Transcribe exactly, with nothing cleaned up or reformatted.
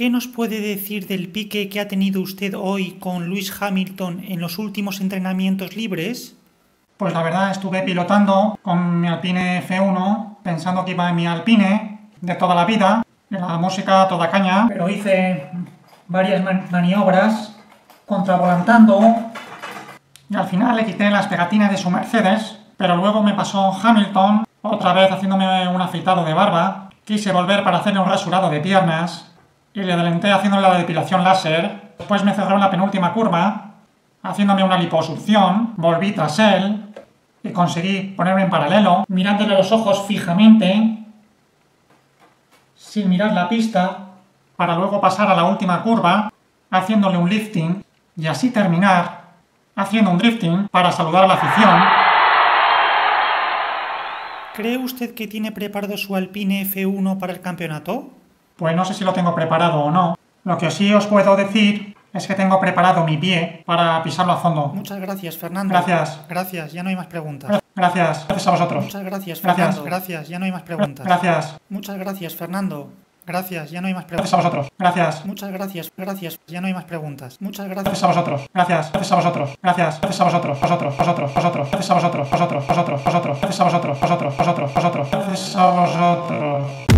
¿Qué nos puede decir del pique que ha tenido usted hoy con Lewis Hamilton en los últimos entrenamientos libres? Pues la verdad, estuve pilotando con mi Alpine F uno, pensando que iba en mi Alpine de toda la vida, en la música toda caña, pero hice varias maniobras contravolantando y al final le quité las pegatinas de su Mercedes, pero luego me pasó Hamilton, otra vez haciéndome un afeitado de barba, quise volver para hacerle un rasurado de piernas y le adelanté haciéndole la depilación láser, después me cerró en la penúltima curva haciéndome una liposucción, volví tras él y conseguí ponerme en paralelo, mirándole los ojos fijamente, sin mirar la pista, para luego pasar a la última curva, haciéndole un lifting y así terminar haciendo un drifting para saludar a la afición. ¿Cree usted que tiene preparado su Alpine F uno para el campeonato? Pues no sé si lo tengo preparado o no. Lo que sí os puedo decir es que tengo preparado mi pie para pisarlo a fondo. Muchas gracias, Fernando. Gracias. Gracias, ya no hay más preguntas. Gracias. Gracias a vosotros. Muchas gracias, Fernando. Gracias. Gracias, ya no hay más preguntas. Gracias. Muchas gracias, Fernando. Gracias, ya no hay más preguntas. Gracias a vosotros. Gracias. Muchas gracias. Gracias, ya no hay más preguntas. Muchas gracias. Gracias a vosotros. Gracias. Gracias a vosotros. Gracias. Gracias a vosotros. Vosotros, vosotros, vosotros. Gracias a vosotros. Vosotros, vosotros, vosotros. Gracias a vosotros. Vosotros, vosotros, vosotros. Gracias a vosotros.